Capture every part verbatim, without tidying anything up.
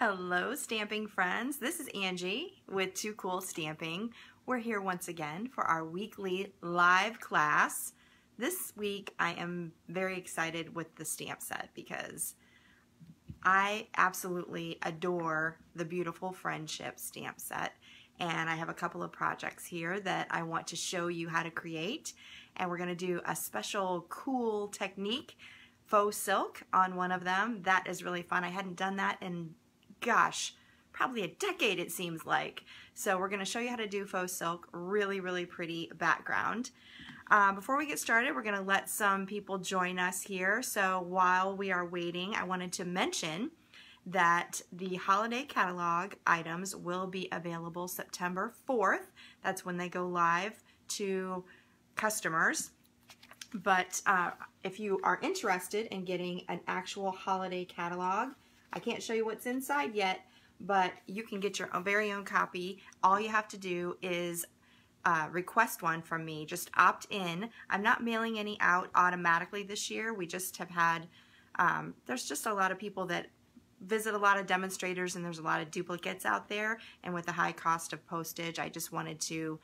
Hello stamping friends, this is Angie with Too Cool Stamping. We're here once again for our weekly live class. This week I am very excited with the stamp set because I absolutely adore the Beautiful Friendship stamp set, and I have a couple of projects here that I want to show you how to create, and we're going to do a special cool technique, faux silk, on one of them. That is really fun. I hadn't done that in gosh, probably a decade it seems like. So we're going to show you how to do faux silk. Really, really pretty background. Uh, before we get started, we're going to let some people join us here. So while we are waiting, I wanted to mention that the holiday catalog items will be available September fourth. That's when they go live to customers. But uh, if you are interested in getting an actual holiday catalog, I can't show you what's inside yet, but you can get your own very own copy. All you have to do is uh, request one from me. Just opt in. I'm not mailing any out automatically this year. We just have had, um, there's just a lot of people that visit a lot of demonstrators, and there's a lot of duplicates out there. And with the high cost of postage, I just wanted to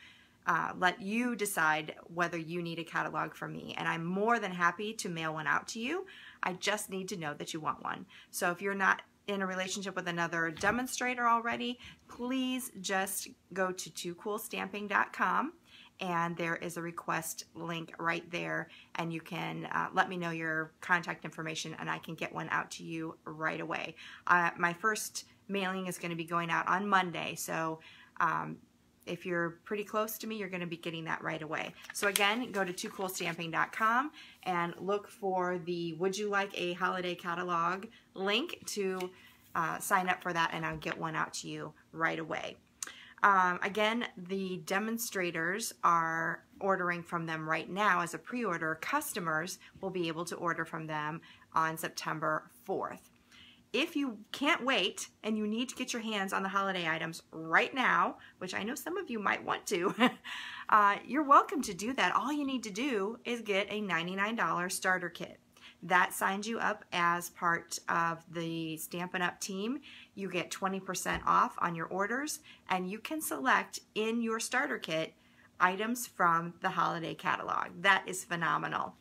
uh, let you decide whether you need a catalog from me. And I'm more than happy to mail one out to you. I just need to know that you want one. So if you're not in a relationship with another demonstrator already, please just go to Too Cool Stamping dot com, and there is a request link right there, and you can uh, let me know your contact information and I can get one out to you right away. Uh, my first mailing is going to be going out on Monday, so um, if you're pretty close to me, you're going to be getting that right away. So again, go to Too Cool Stamping dot com and look for the Would You Like a Holiday Catalog link to uh, sign up for that, and I'll get one out to you right away. Um, again, the demonstrators are ordering from them right now as a pre-order. Customers will be able to order from them on September fourth. If you can't wait and you need to get your hands on the holiday items right now, which I know some of you might want to, uh, you're welcome to do that. All you need to do is get a ninety-nine dollar starter kit. That signs you up as part of the Stampin' Up! Team. You get twenty percent off on your orders, and you can select in your starter kit items from the holiday catalog. That is phenomenal.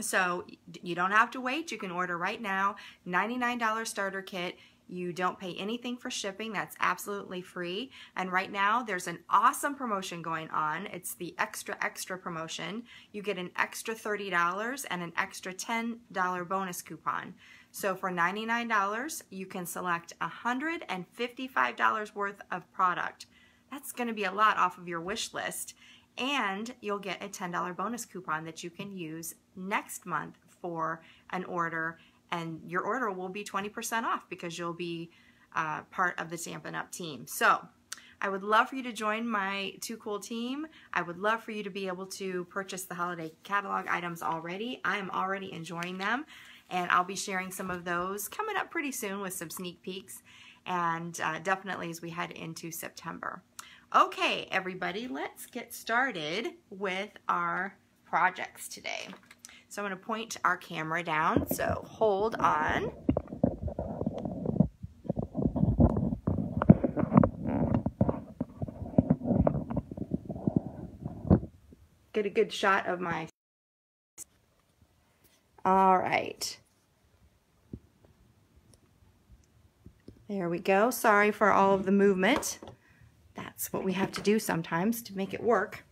So you don't have to wait. You can order right now. ninety-nine dollar starter kit. You don't pay anything for shipping. That's absolutely free. And right now there's an awesome promotion going on. It's the extra extra promotion. You get an extra thirty dollars and an extra ten dollar bonus coupon. So for ninety-nine dollars, you can select one hundred fifty-five dollars worth of product. That's going to be a lot off of your wish list. And you'll get a ten dollar bonus coupon that you can use next month for an order, and your order will be twenty percent off because you'll be uh, part of the Stampin' Up! Team. So I would love for you to join my Too Cool team. I would love for you to be able to purchase the holiday catalog items already. I am already enjoying them, and I'll be sharing some of those coming up pretty soon with some sneak peeks, and uh, definitely as we head into September. Okay, everybody, let's get started with our projects today. So I'm going to point our camera down, so hold on. Get a good shot of my... All right. There we go. Sorry for all of the movement. That's what we have to do sometimes to make it work.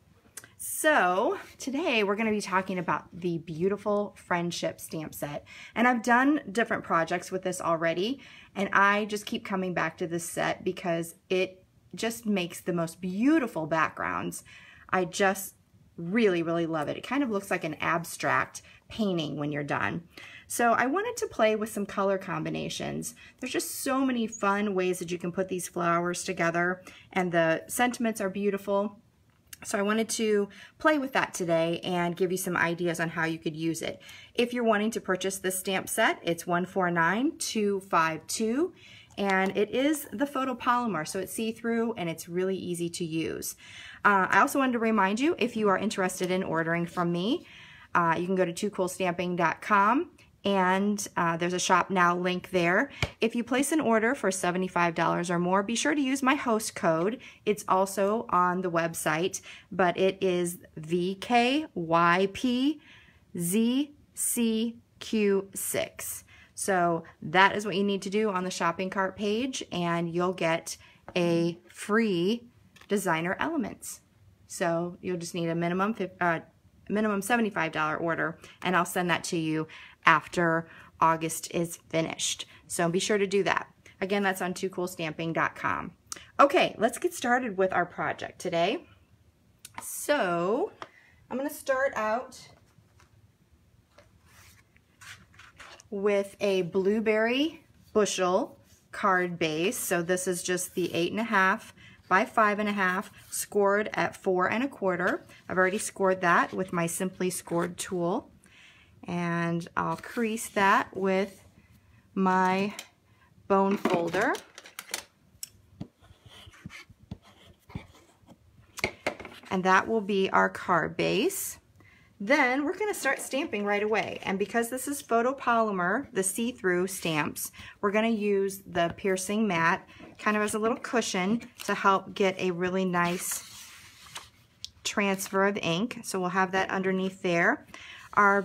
So today we're going to be talking about the Beautiful Friendship stamp set. And I've done different projects with this already, and I just keep coming back to this set because it just makes the most beautiful backgrounds. I just really, really love it. It kind of looks like an abstract painting when you're done. So I wanted to play with some color combinations. There's just so many fun ways that you can put these flowers together, and the sentiments are beautiful. So I wanted to play with that today and give you some ideas on how you could use it. If you're wanting to purchase this stamp set, it's one four nine two five two, and it is the photopolymer, so it's see-through and it's really easy to use. Uh, I also wanted to remind you, if you are interested in ordering from me, uh, you can go to Too Cool Stamping dot com and uh, there's a Shop Now link there. If you place an order for seventy-five dollars or more, be sure to use my host code. It's also on the website, but it is V K Y P Z C Q six. So that is what you need to do on the shopping cart page, and you'll get a free designer elements. So you'll just need a minimum uh, minimum seventy-five dollar order, and I'll send that to you after August is finished. So be sure to do that. Again, that's on Too Cool Stamping dot com. Okay, let's get started with our project today. So I'm going to start out with a blueberry bushel card base. So this is just the eight and a half by five and a half, scored at four and a quarter. I've already scored that with my Simply Scored tool, and I'll crease that with my bone folder. And that will be our card base. Then we're going to start stamping right away, and because this is photopolymer, the see-through stamps, we're going to use the piercing mat kind of as a little cushion to help get a really nice transfer of ink. So we'll have that underneath there. Our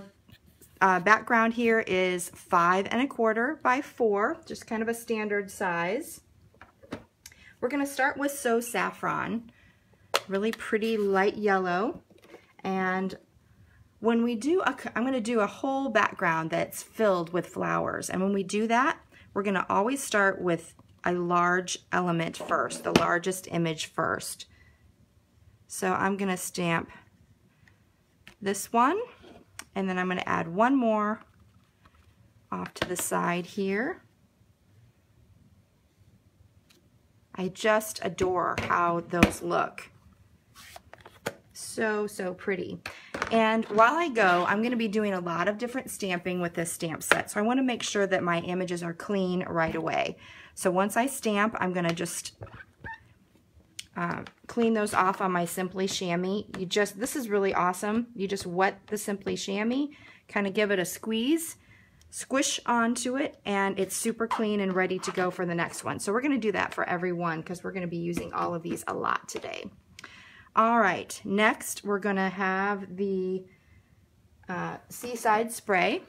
uh, background here is five and a quarter by four, just kind of a standard size. We're going to start with So Saffron, really pretty light yellow, and when we do, a, I'm going to do a whole background that's filled with flowers, and when we do that, we're going to always start with a large element first, the largest image first. So I'm going to stamp this one, and then I'm going to add one more off to the side here. I just adore how those look. So, so pretty. And while I go, I'm going to be doing a lot of different stamping with this stamp set, so I want to make sure that my images are clean right away. So once I stamp, I'm going to just uh, clean those off on my Simply Chamois. You just, this is really awesome. You just wet the Simply Chamois, kind of give it a squeeze, squish onto it, and it's super clean and ready to go for the next one. So we're going to do that for every one because we're going to be using all of these a lot today. All right, next we're going to have the uh, Seaside Spray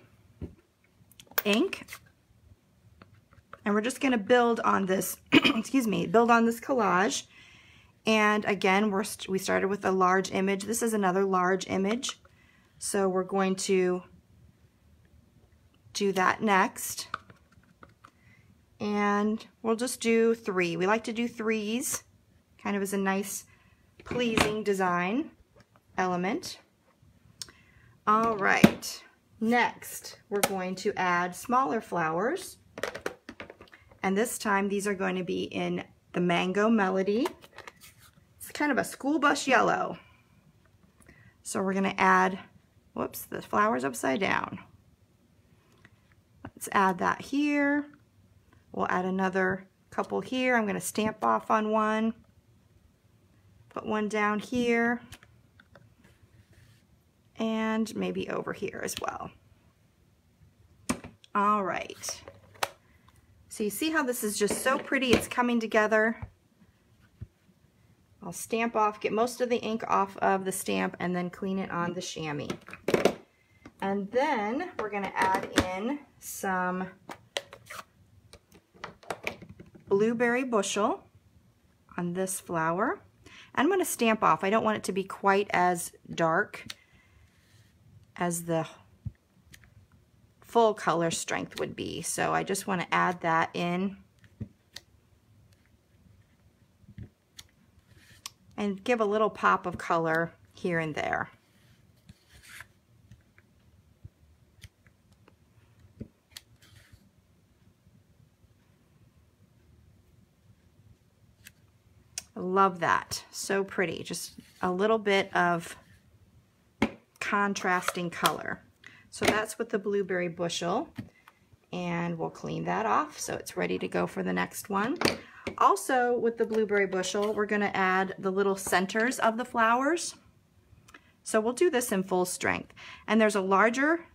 ink, and we're just going to build on this, excuse me, build on this collage. And again, we're st we started with a large image. This is another large image, so we're going to do that next. And we'll just do three. We like to do threes, kind of as a nice pleasing design element. All right, next we're going to add smaller flowers, and this time these are going to be in the Mango Melody. It's kind of a school bus yellow. So we're going to add, whoops, the flower's upside down. Let's add that here. We'll add another couple here. I'm going to stamp off on one. Put one down here, and maybe over here as well. All right. So you see how this is just so pretty? It's coming together. I'll stamp off, get most of the ink off of the stamp, and then clean it on the chamois. And then we're going to add in some blueberry bushel on this flower. I'm going to stamp off. I don't want it to be quite as dark as the full color strength would be. So I just want to add that in and give a little pop of color here and there. Love that. So pretty. Just a little bit of contrasting color. So that's with the blueberry bushel, and we'll clean that off so it's ready to go for the next one. Also with the blueberry bushel, we're going to add the little centers of the flowers. So we'll do this in full strength. And there's a larger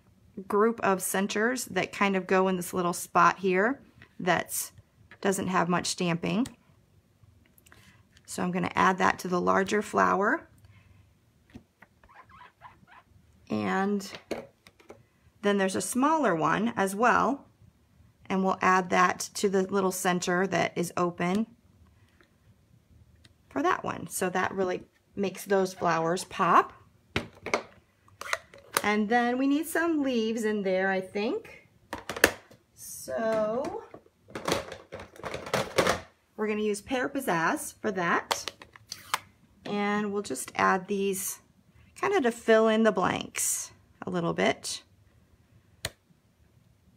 group of centers that kind of go in this little spot here that doesn't have much stamping. So I'm going to add that to the larger flower. And then there's a smaller one as well, and we'll add that to the little center that is open for that one. So that really makes those flowers pop. And then we need some leaves in there, I think. So we're going to use Pear Pizzazz for that. And we'll just add these kind of to fill in the blanks a little bit.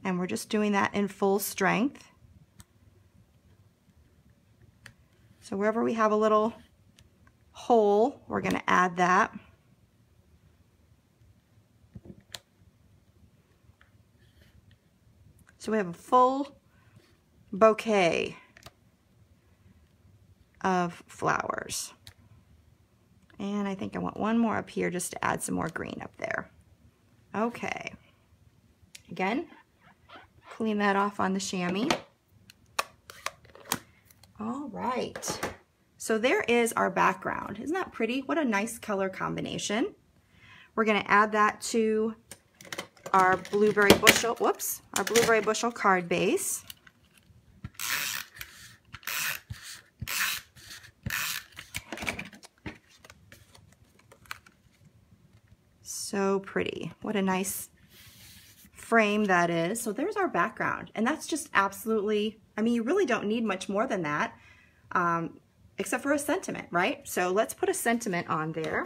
And we're just doing that in full strength. So wherever we have a little hole, we're going to add that. So we have a full bouquet of flowers. And I think I want one more up here just to add some more green up there. Okay. Again, clean that off on the chamois. All right. So there is our background. Isn't that pretty? What a nice color combination. We're going to add that to our blueberry bushel, whoops, our blueberry bushel card base. So pretty. What a nice frame that is. So there's our background, and that's just absolutely, I mean, you really don't need much more than that, um, except for a sentiment, right? So let's put a sentiment on there.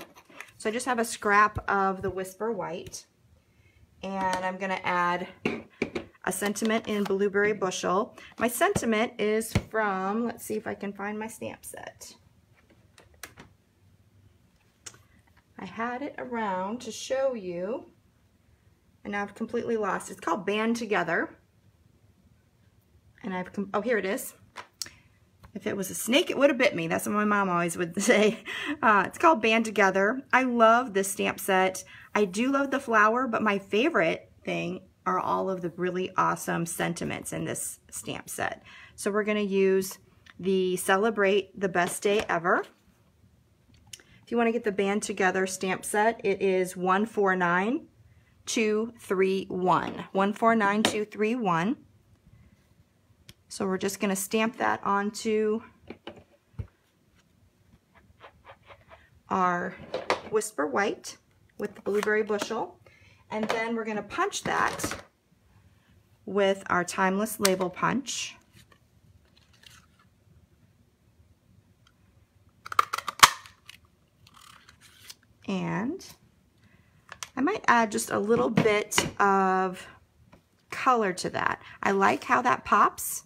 So I just have a scrap of the Whisper White. And I'm going to add a sentiment in Blueberry Bushel. My sentiment is from, let's see if I can find my stamp set. I had it around to show you, and I've completely lost. It's called Band Together. And I've, com oh, here it is. If it was a snake, it would have bit me. That's what my mom always would say. Uh, it's called Band Together. I love this stamp set. I do love the flower, but my favorite thing are all of the really awesome sentiments in this stamp set. So we're going to use the Celebrate the Best Day Ever. If you want to get the Band Together stamp set, it is one four nine two three one. one four nine two three one. So we're just going to stamp that onto our Whisper White with the Blueberry Bushel, and then we're going to punch that with our Timeless Label Punch. And I might add just a little bit of color to that. I like how that pops,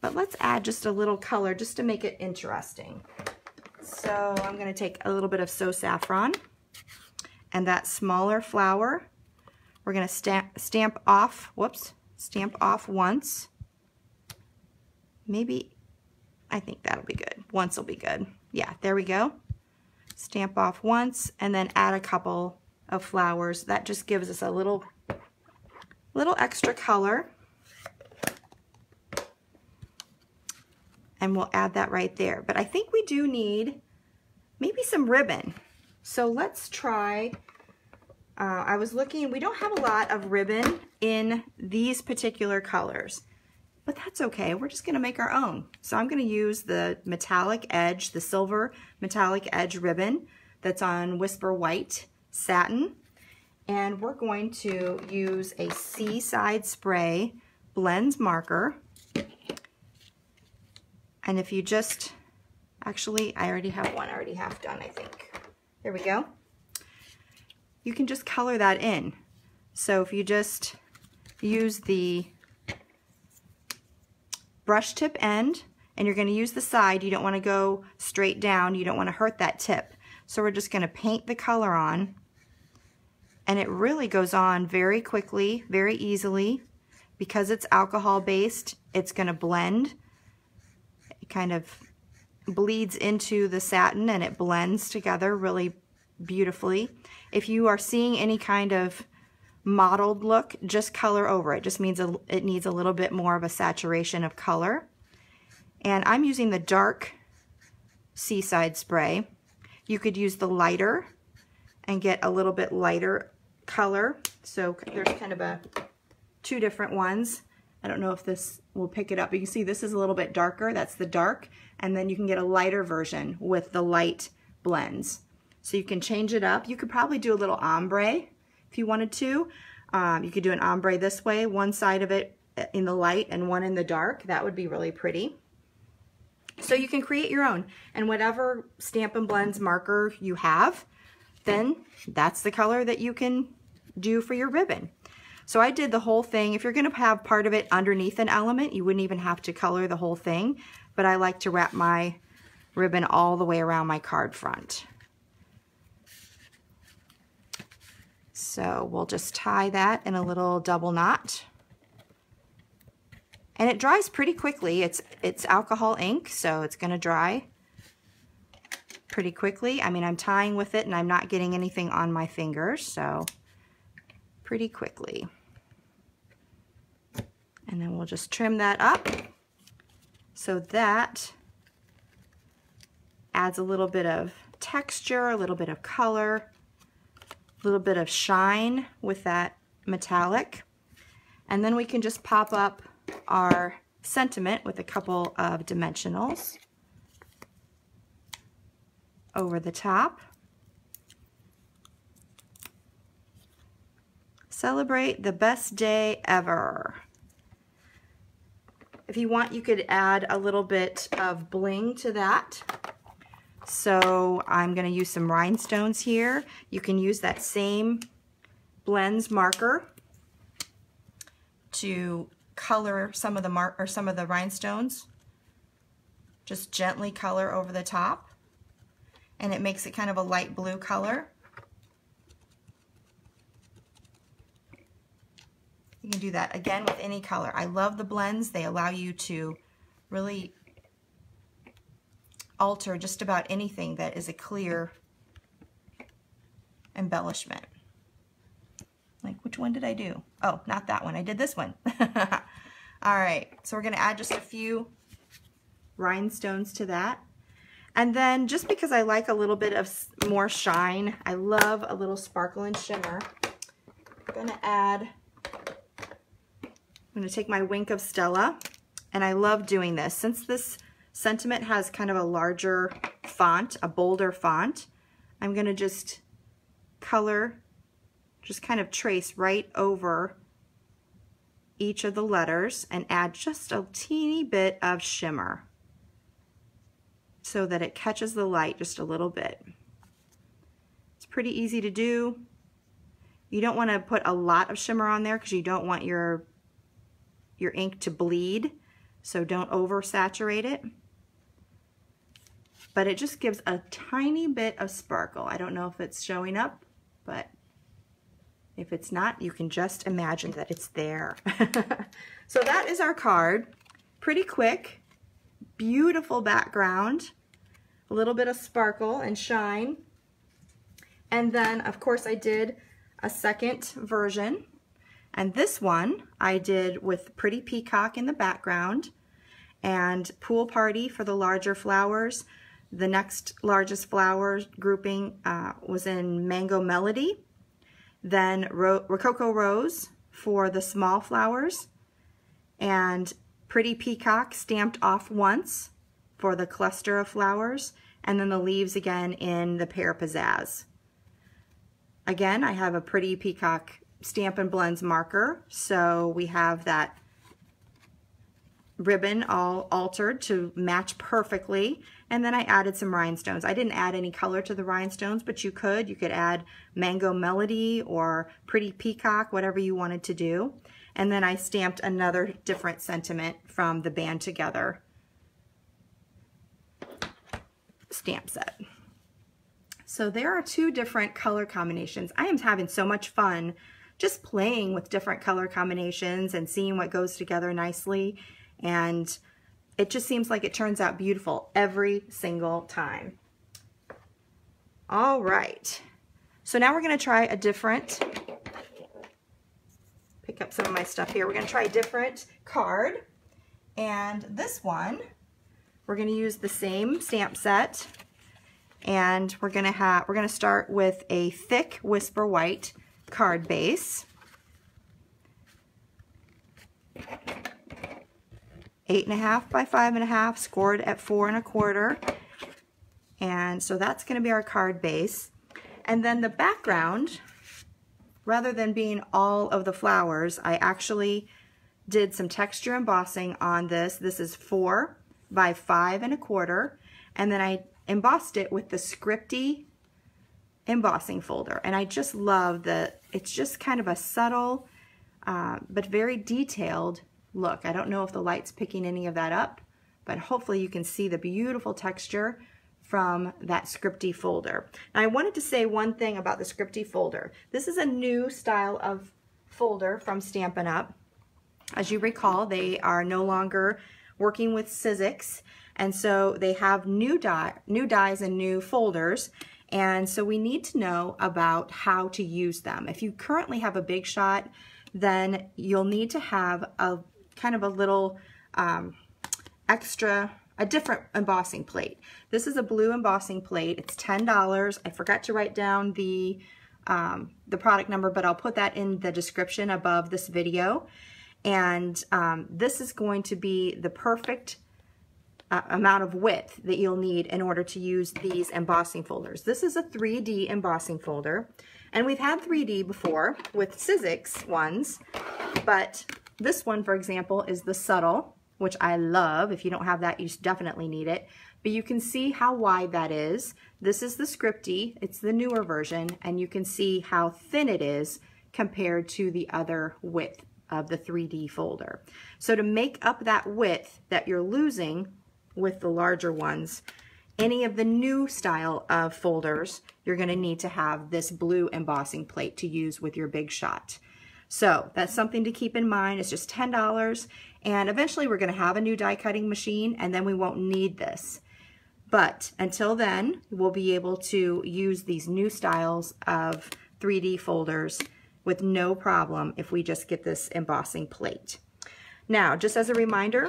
but let's add just a little color just to make it interesting. So I'm going to take a little bit of So Saffron, and that smaller flower, we're going to stamp, stamp off, whoops, stamp off once. Maybe, I think that'll be good. Once will be good. Yeah, there we go. Stamp off once, and then add a couple of flowers. That just gives us a little, little extra color. And we'll add that right there. But I think we do need maybe some ribbon. So let's try, uh, I was looking, we don't have a lot of ribbon in these particular colors, but that's okay. We're just going to make our own. So I'm going to use the metallic edge, the silver metallic edge ribbon that's on Whisper White satin. And we're going to use a Seaside Spray Blends marker. And if you just, actually, I already have one already half done, I think. There we go. You can just color that in. So if you just use the brush tip end, and you're going to use the side, you don't want to go straight down, you don't want to hurt that tip. So we're just going to paint the color on, and it really goes on very quickly, very easily. Because it's alcohol based, it's going to blend. It kind of bleeds into the satin, and it blends together really beautifully. If you are seeing any kind of mottled look, just color over it. Just means a, it needs a little bit more of a saturation of color. And I'm using the dark Seaside spray. You could use the lighter and get a little bit lighter color. So there's kind of a two different ones. I don't know if this will pick it up, but you can see this is a little bit darker. That's the dark. And then you can get a lighter version with the light blends. So you can change it up. You could probably do a little ombre if you wanted to. Um, you could do an ombre this way, one side of it in the light and one in the dark. That would be really pretty. So you can create your own. And whatever Stampin' Blends marker you have, then that's the color that you can do for your ribbon. So I did the whole thing. If you're gonna have part of it underneath an element, you wouldn't even have to color the whole thing, but I like to wrap my ribbon all the way around my card front. So we'll just tie that in a little double knot. And it dries pretty quickly. It's, it's alcohol ink, so it's gonna dry pretty quickly. I mean, I'm tying with it and I'm not getting anything on my fingers, so pretty quickly. And then we'll just trim that up so that adds a little bit of texture, a little bit of color, a little bit of shine with that metallic. And then we can just pop up our sentiment with a couple of dimensionals over the top. Celebrate the best day ever. If you want, you could add a little bit of bling to that. So I'm going to use some rhinestones here. You can use that same blends marker to color some of the mark or some of the rhinestones. Just gently color over the top, and it makes it kind of a light blue color. You can do that again with any color. I love the blends. They allow you to really alter just about anything that is a clear embellishment. Like, which one did I do? Oh, not that one. I did this one. All right, so we're going to add just a few rhinestones to that. And then just because I like a little bit of more shine, I love a little sparkle and shimmer. I'm going to add, I'm going to take my Wink of Stella, and I love doing this. Since this sentiment has kind of a larger font, a bolder font, I'm going to just color, just kind of trace right over each of the letters and add just a teeny bit of shimmer so that it catches the light just a little bit. It's pretty easy to do. You don't want to put a lot of shimmer on there because you don't want your, your ink to bleed, so don't oversaturate it. But it just gives a tiny bit of sparkle. I don't know if it's showing up, but if it's not, you can just imagine that it's there. So that is our card. Pretty quick, beautiful background, a little bit of sparkle and shine. And then, of course, I did a second version. And this one I did with Pretty Peacock in the background and Pool Party for the larger flowers. The next largest flower grouping uh, was in Mango Melody. Then Ro- Rococo Rose for the small flowers, and Pretty Peacock stamped off once for the cluster of flowers, and then the leaves again in the Pear Pizzazz. Again, I have a Pretty Peacock Stampin' Blends marker, so we have that ribbon all altered to match perfectly. And then I added some rhinestones. I didn't add any color to the rhinestones, but you could. You could add Mango Melody or Pretty Peacock, whatever you wanted to do. And then I stamped another different sentiment from the Band Together stamp set. So there are two different color combinations. I am having so much fun just playing with different color combinations and seeing what goes together nicely. And it just seems like it turns out beautiful every single time. All right, so now we're going to try a different pick up some of my stuff here. We're going to try a different card. And this one, we're going to use the same stamp set. And we're going to have, we're going to start with a thick Whisper White card base. Eight and a half by five and a half, scored at four and a quarter. And so that's going to be our card base. And then the background, rather than being all of the flowers, I actually did some texture embossing on this. This is four by five and a quarter. And then I embossed it with the Scripty embossing folder. And I just love that it's just kind of a subtle uh, but very detailed look. I don't know if the light's picking any of that up, but hopefully you can see the beautiful texture from that Scripty folder. Now I wanted to say one thing about the Scripty folder. This is a new style of folder from Stampin' Up! As you recall, they are no longer working with Sizzix, and so they have new, die, new dies and new folders, and so we need to know about how to use them. If you currently have a Big Shot, then you'll need to have a kind of a little um, extra, a different embossing plate. This is a blue embossing plate. It's ten dollars. I forgot to write down the, um, the product number, but I'll put that in the description above this video. And um, this is going to be the perfect uh, amount of width that you'll need in order to use these embossing folders. This is a three D embossing folder. And we've had three D before with Sizzix ones, but this one, for example, is the subtle, which I love. If you don't have that, you definitely need it. But you can see how wide that is. This is the Scripty, it's the newer version, and you can see how thin it is compared to the other width of the three D folder. So to make up that width that you're losing with the larger ones, any of the new style of folders, you're gonna need to have this blue embossing plate to use with your Big Shot. So that's something to keep in mind. It's just ten dollars, and eventually we're gonna have a new die cutting machine, and then we won't need this. But until then, we'll be able to use these new styles of three D folders with no problem if we just get this embossing plate. Now, just as a reminder,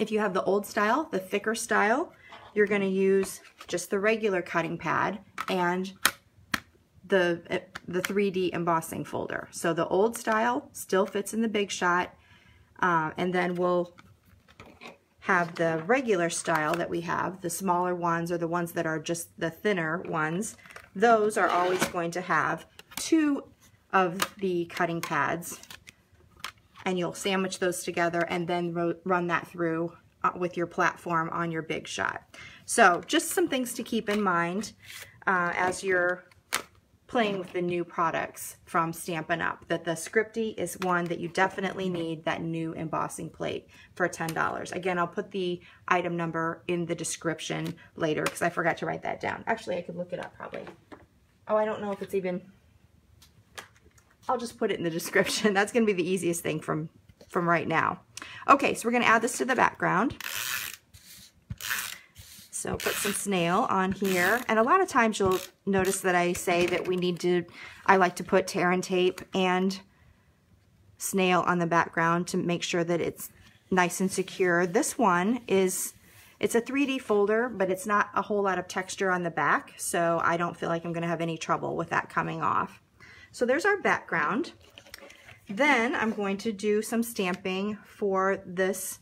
if you have the old style, the thicker style, you're gonna use just the regular cutting pad and the, the three D embossing folder. So the old style still fits in the Big Shot, uh, and then we'll have the regular style that we have, the smaller ones or the ones that are just the thinner ones. Those are always going to have two of the cutting pads, and you'll sandwich those together and then ro run that through uh, with your platform on your Big Shot. So just some things to keep in mind uh, as you're playing with the new products from Stampin' Up, that the Scripty is one that you definitely need that new embossing plate for ten dollars. Again, I'll put the item number in the description later because I forgot to write that down. Actually, I could look it up probably. Oh, I don't know if it's even... I'll just put it in the description. That's gonna be the easiest thing from, from right now. Okay, so we're gonna add this to the background. So put some snail on here. And a lot of times you'll notice that I say that we need to, I like to put tear and tape and snail on the background to make sure that it's nice and secure. This one is, it's a three D folder, but it's not a whole lot of texture on the back. So I don't feel like I'm gonna have any trouble with that coming off. So there's our background. Then I'm going to do some stamping for this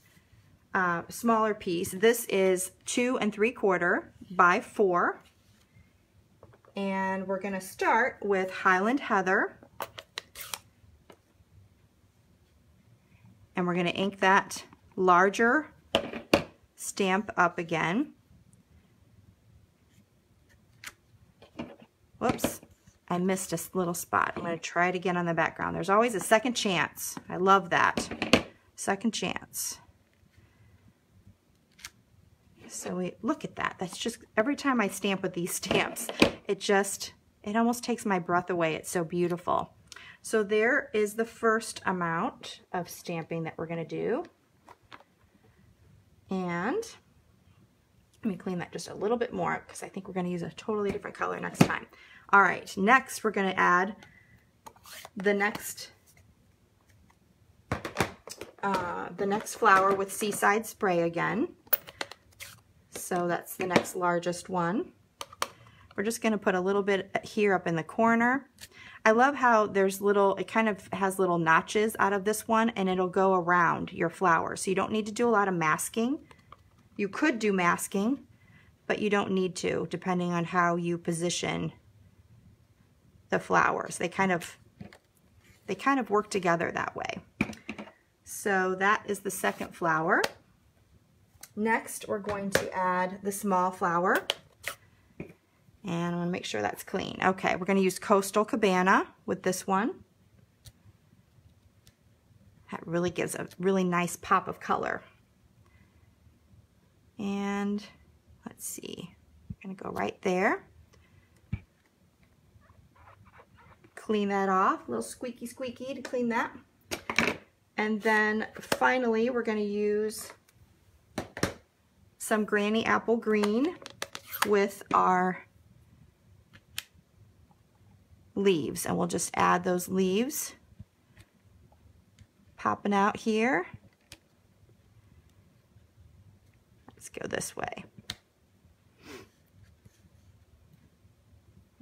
uh, smaller piece. This is two and three quarter by four. And we're gonna start with Highland Heather. And we're gonna ink that larger stamp up again. Whoops. I missed a little spot. I'm going to try it again on the background. There's always a second chance. I love that. Second chance. So we look at that. That's just every time I stamp with these stamps, it just, it almost takes my breath away. It's so beautiful. So there is the first amount of stamping that we're going to do. And let me clean that just a little bit more because I think we're going to use a totally different color next time. All right, next we're going to add the next uh, the next flower with Seaside Spray again. So that's the next largest one. We're just going to put a little bit here up in the corner. I love how there's little, it kind of has little notches out of this one, and it'll go around your flower. So you don't need to do a lot of masking. You could do masking, but you don't need to, depending on how you position the flowers. They kind of, they kind of work together that way. So that is the second flower. Next, we're going to add the small flower. And I'm going to make sure that's clean. Okay, we're going to use Coastal Cabana with this one. That really gives a really nice pop of color. And let's see, I'm going to go right there. Clean that off, a little squeaky squeaky to clean that. And then finally, we're going to use some Granny Apple Green with our leaves, and we'll just add those leaves popping out here. Let's go this way.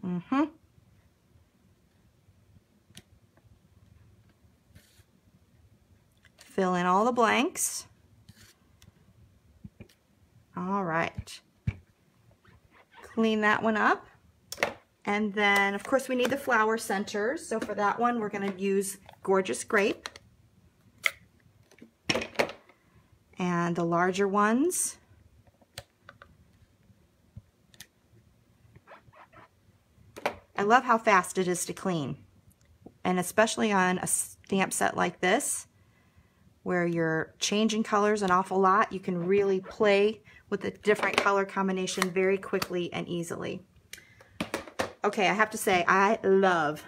Mm-hmm. Fill in all the blanks. All right. Clean that one up. And then, of course, we need the flower centers. So for that one, we're going to use Gorgeous Grape. And the larger ones. I love how fast it is to clean. And especially on a stamp set like this, where you're changing colors an awful lot, you can really play with the different color combination very quickly and easily. Okay, I have to say, I love,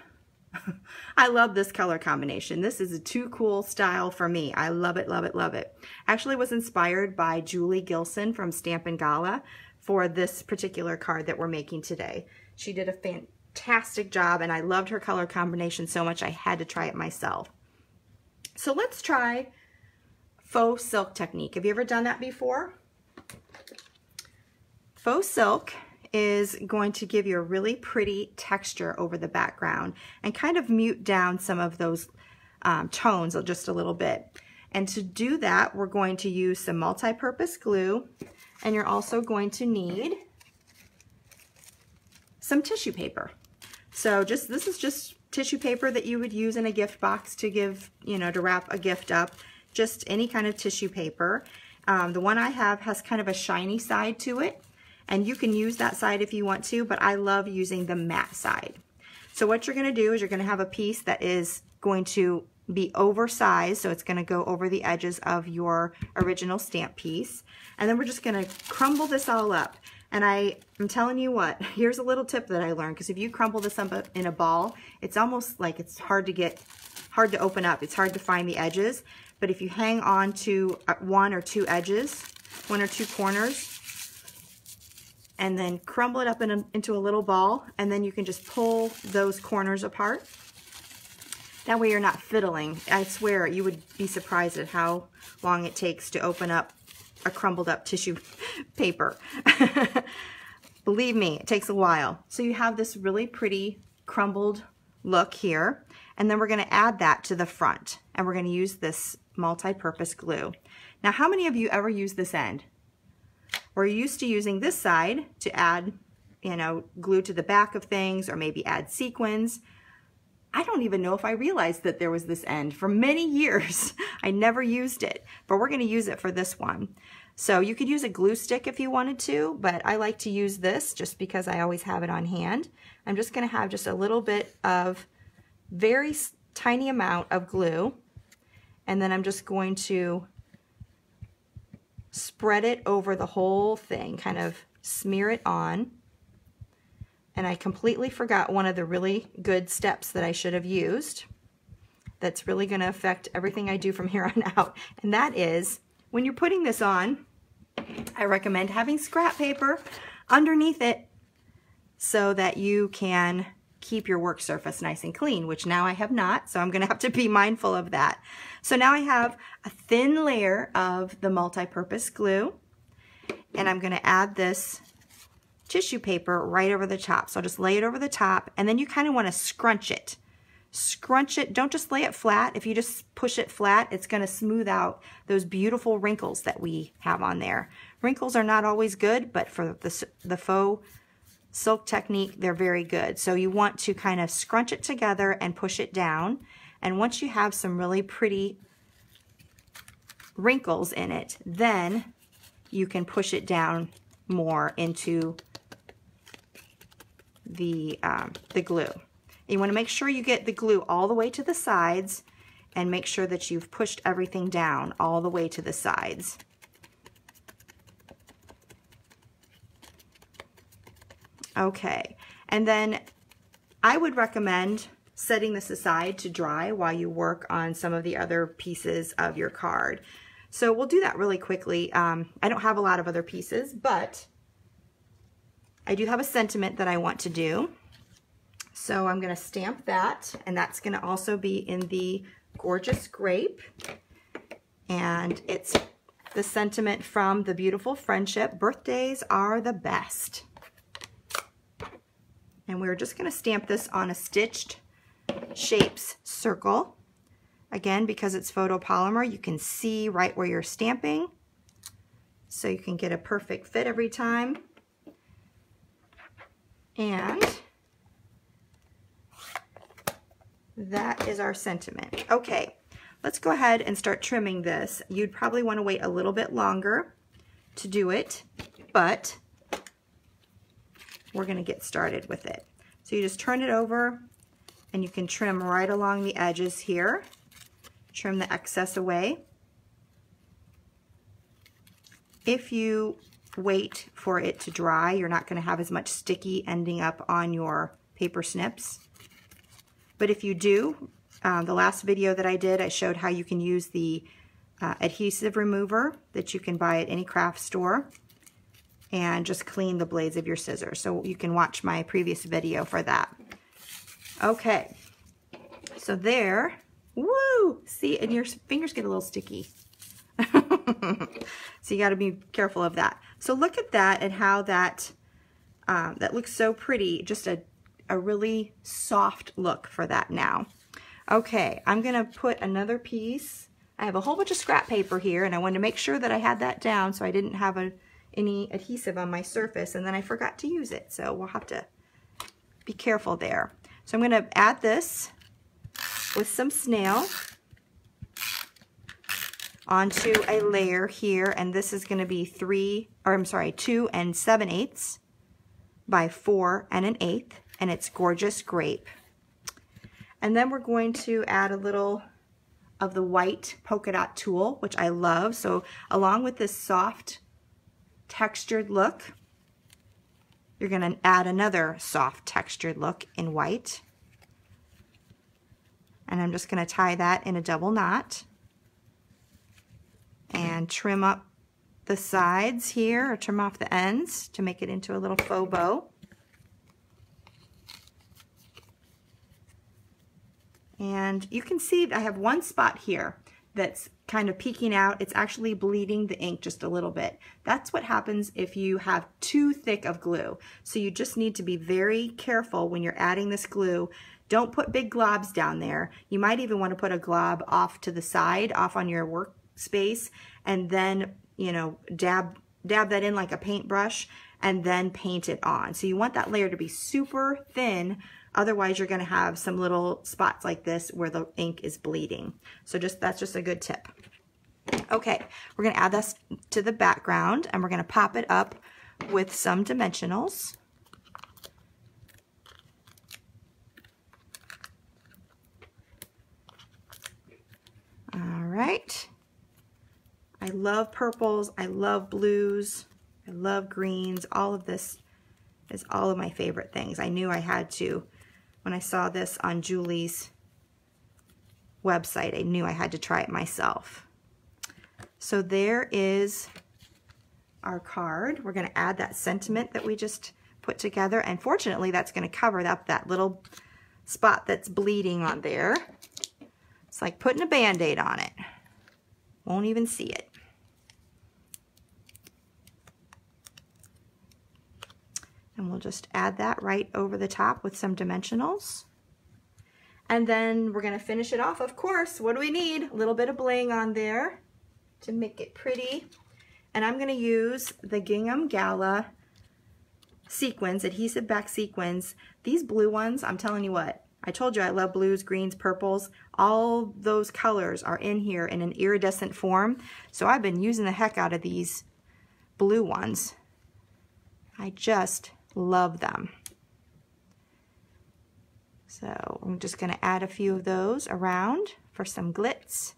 I love this color combination. This is a Too Cool style for me. I love it, love it, love it. Actually was inspired by Julie Gilson from Stampin' Gala for this particular card that we're making today. She did a fantastic job, and I loved her color combination so much I had to try it myself. So let's try Faux Silk technique. Have you ever done that before? Faux Silk is going to give you a really pretty texture over the background and kind of mute down some of those um, tones just a little bit. And to do that, we're going to use some multi-purpose glue, and you're also going to need some tissue paper. So just this is just tissue paper that you would use in a gift box to give, you know, to wrap a gift up, just any kind of tissue paper. Um, the one I have has kind of a shiny side to it, and you can use that side if you want to, but I love using the matte side. So what you're going to do is you're going to have a piece that is going to be oversized, so it's going to go over the edges of your original stamp piece. And then we're just going to crumble this all up. And I, I'm telling you what, here's a little tip that I learned, because if you crumble this up in a ball, it's almost like it's hard to get, hard to open up. It's hard to find the edges. But if you hang on to one or two edges, one or two corners, and then crumble it up in a, into a little ball, and then you can just pull those corners apart. That way you're not fiddling. I swear, you would be surprised at how long it takes to open up a crumbled up tissue paper. Believe me, it takes a while. So you have this really pretty crumbled look here, and then we're gonna add that to the front, and we're gonna use this multi-purpose glue. Now, how many of you ever use this end? We're used to using this side to add, you know, glue to the back of things, or maybe add sequins. I don't even know if I realized that there was this end. For many years, I never used it, but we're going to use it for this one. So you could use a glue stick if you wanted to, but I like to use this just because I always have it on hand. I'm just going to have just a little bit of very tiny amount of glue, and then I'm just going to spread it over the whole thing, kind of smear it on. And I completely forgot one of the really good steps that I should have used that's really going to affect everything I do from here on out, and that is, when you're putting this on, I recommend having scrap paper underneath it so that you can keep your work surface nice and clean, which now I have not, so I'm going to have to be mindful of that. So now I have a thin layer of the multipurpose glue, and I'm going to add this tissue paper right over the top. So I'll just lay it over the top, and then you kind of want to scrunch it. Scrunch it. Don't just lay it flat. If you just push it flat, it's going to smooth out those beautiful wrinkles that we have on there. Wrinkles are not always good, but for the, the faux silk technique, they're very good. So you want to kind of scrunch it together and push it down. And once you have some really pretty wrinkles in it, then you can push it down more into the, um, the glue. You want to make sure you get the glue all the way to the sides, and make sure that you've pushed everything down all the way to the sides. Okay, and then I would recommend setting this aside to dry while you work on some of the other pieces of your card. So we'll do that really quickly. Um, I don't have a lot of other pieces, but I do have a sentiment that I want to do. So I'm going to stamp that, and that's going to also be in the Gorgeous Grape. And it's the sentiment from the Beautiful Friendship, "Birthdays are the best." And we're just going to stamp this on a Stitched Shapes circle. Again, because it's photopolymer, you can see right where you're stamping, so you can get a perfect fit every time. And that is our sentiment. Okay, let's go ahead and start trimming this. You'd probably want to wait a little bit longer to do it, but we're going to get started with it. So you just turn it over, and you can trim right along the edges here. Trim the excess away. If you wait for it to dry, you're not going to have as much sticky ending up on your paper snips. But if you do, uh, the last video that I did, I showed how you can use the uh, adhesive remover that you can buy at any craft store and just clean the blades of your scissors. So you can watch my previous video for that. Okay, so there, woo! See, and your fingers get a little sticky. So you gotta be careful of that. So look at that and how that, um, that looks so pretty, just a a really soft look for that now. Okay, I'm gonna put another piece. I have a whole bunch of scrap paper here, and I wanted to make sure that I had that down so I didn't have a, any adhesive on my surface, and then I forgot to use it, so we'll have to be careful there. So I'm gonna add this with some snail onto a layer here, and this is gonna be three, or I'm sorry, two and seven eighths by four and an eighth. And it's Gorgeous Grape. And then we're going to add a little of the white polka dot tulle, which I love. So along with this soft textured look, you're going to add another soft textured look in white. And I'm just going to tie that in a double knot and trim up the sides here, or trim off the ends to make it into a little faux bow. And you can see I have one spot here that's kind of peeking out. It's actually bleeding the ink just a little bit. That's what happens if you have too thick of glue. So you just need to be very careful when you're adding this glue. Don't put big globs down there. You might even want to put a glob off to the side, off on your workspace, and then, you know, dab, dab that in like a paintbrush and then paint it on. So you want that layer to be super thin. Otherwise, you're going to have some little spots like this where the ink is bleeding. So just that's just a good tip. Okay, we're going to add this to the background, and we're going to pop it up with some dimensionals. All right. I love purples. I love blues. I love greens. All of this is all of my favorite things. I knew I had to. When I saw this on Julie's website, I knew I had to try it myself. So there is our card. We're going to add that sentiment that we just put together, and fortunately that's going to cover up that little spot that's bleeding on there. It's like putting a Band-Aid on it. Won't even see it. And we'll just add that right over the top with some dimensionals. And then we're gonna finish it off, of course. What do we need? A little bit of bling on there to make it pretty. And I'm gonna use the Gingham Gala sequins, adhesive back sequins. These blue ones, I'm telling you what, I told you I love blues, greens, purples. All those colors are in here in an iridescent form. So I've been using the heck out of these blue ones. I just love them. So I'm just gonna add a few of those around for some glitz.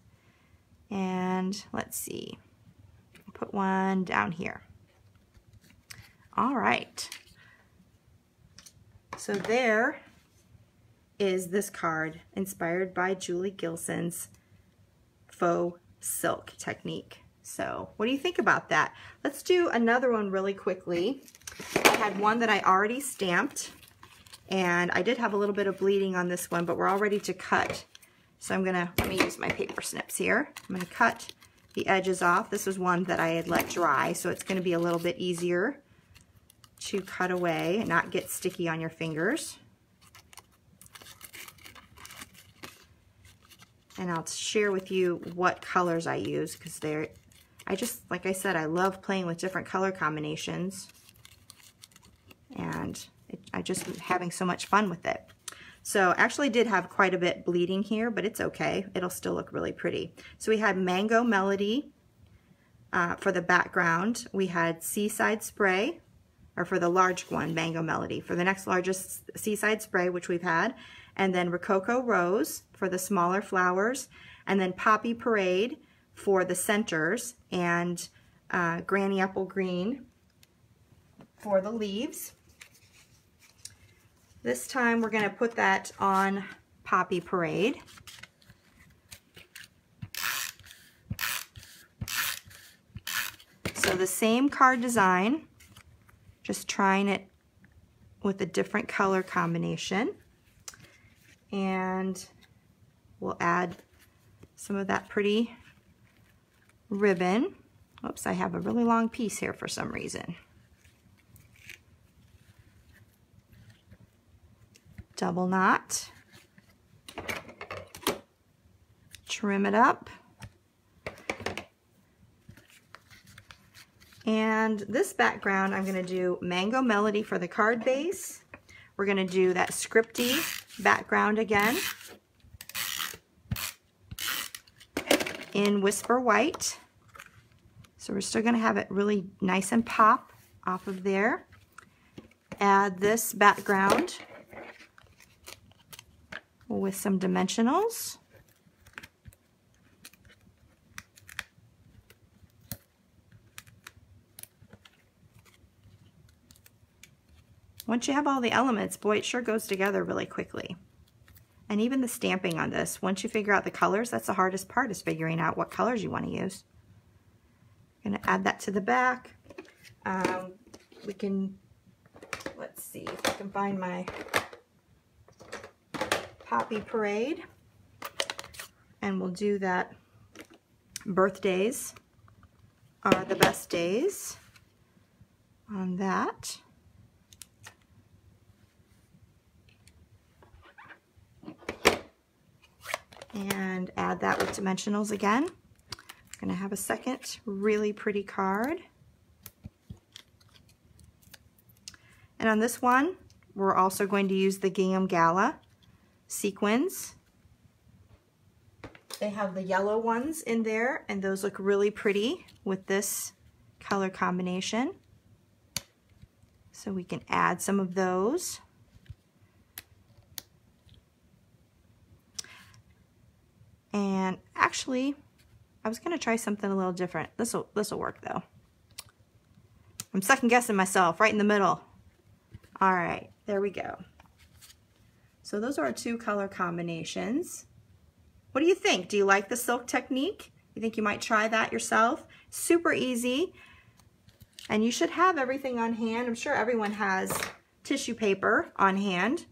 And let's see, put one down here. All right, so there is this card inspired by Julie Gilson's faux silk technique. So what do you think about that? Let's do another one really quickly. I had one that I already stamped, and I did have a little bit of bleeding on this one, but we're all ready to cut. So I'm gonna, let me use my paper snips here. I'm gonna cut the edges off. This was one that I had let dry, so it's gonna be a little bit easier to cut away and not get sticky on your fingers. And I'll share with you what colors I use, because they're, I just, like I said, I love playing with different color combinations. And it, I just having so much fun with it. So actually did have quite a bit bleeding here, but it's okay. It'll still look really pretty. So we had Mango Melody uh, for the background. We had Seaside Spray, or for the large one, Mango Melody, for the next largest Seaside Spray, which we've had, and then Rococo Rose for the smaller flowers, and then Poppy Parade for the centers, and uh, Granny Apple Green for the leaves. This time we're gonna put that on Poppy Parade. So the same card design, just trying it with a different color combination. And we'll add some of that pretty ribbon. Oops, I have a really long piece here for some reason. Double knot. Trim it up. And this background, I'm gonna do Mango Melody for the card base. We're gonna do that Scripty background again in Whisper White. So we're still gonna have it really nice and pop off of there. Add this background with some dimensionals. Once you have all the elements, boy, it sure goes together really quickly. And even the stamping on this, once you figure out the colors, that's the hardest part, is figuring out what colors you want to use. I'm gonna add that to the back. Um, we can, let's see if I can find my Poppy Parade. And we'll do that Birthdays Are the Best Days on that. And add that with dimensionals again. I'm gonna have a second really pretty card. And on this one, we're also going to use the Gingham Gala sequins. They have the yellow ones in there, and those look really pretty with this color combination. So we can add some of those. And actually, I was gonna try something a little different. This'll, this'll work though. I'm second guessing myself, right in the middle. All right, there we go. So those are our two color combinations. What do you think? Do you like the silk technique? You think you might try that yourself? Super easy. And you should have everything on hand. I'm sure everyone has tissue paper on hand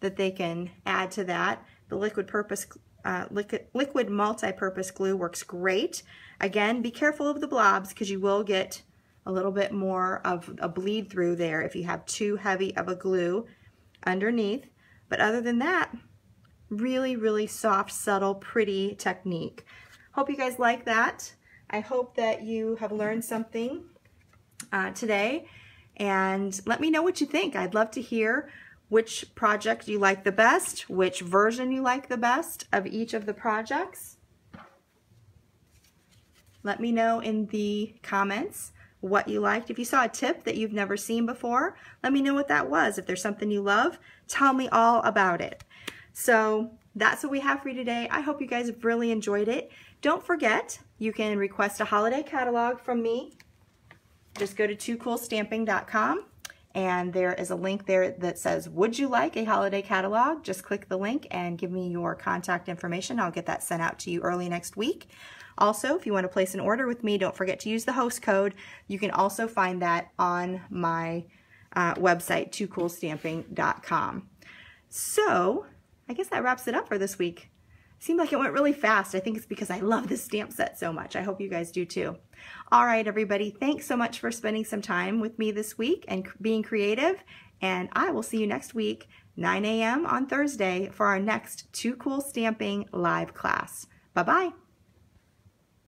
that they can add to that. The liquid purpose uh, liquid, liquid multipurpose glue works great. Again, be careful of the blobs because you will get a little bit more of a bleed through there if you have too heavy of a glue underneath. But other than that, really, really soft, subtle, pretty technique. Hope you guys like that. I hope that you have learned something uh, today. And let me know what you think. I'd love to hear which project you like the best, which version you like the best of each of the projects. Let me know in the comments what you liked. If you saw a tip that you've never seen before, let me know what that was. If there's something you love, tell me all about it. So that's what we have for you today. I hope you guys have really enjoyed it. Don't forget, you can request a holiday catalog from me. Just go to Too Cool Stamping dot com, and there is a link there that says, would you like a holiday catalog? Just click the link and give me your contact information. I'll get that sent out to you early next week. Also, if you want to place an order with me, don't forget to use the host code. You can also find that on my uh, website, Too Cool Stamping dot com. So I guess that wraps it up for this week. Seemed like it went really fast. I think it's because I love this stamp set so much. I hope you guys do too. All right, everybody. Thanks so much for spending some time with me this week and being creative. And I will see you next week, nine A M on Thursday, for our next Too Cool Stamping live class. Bye-bye.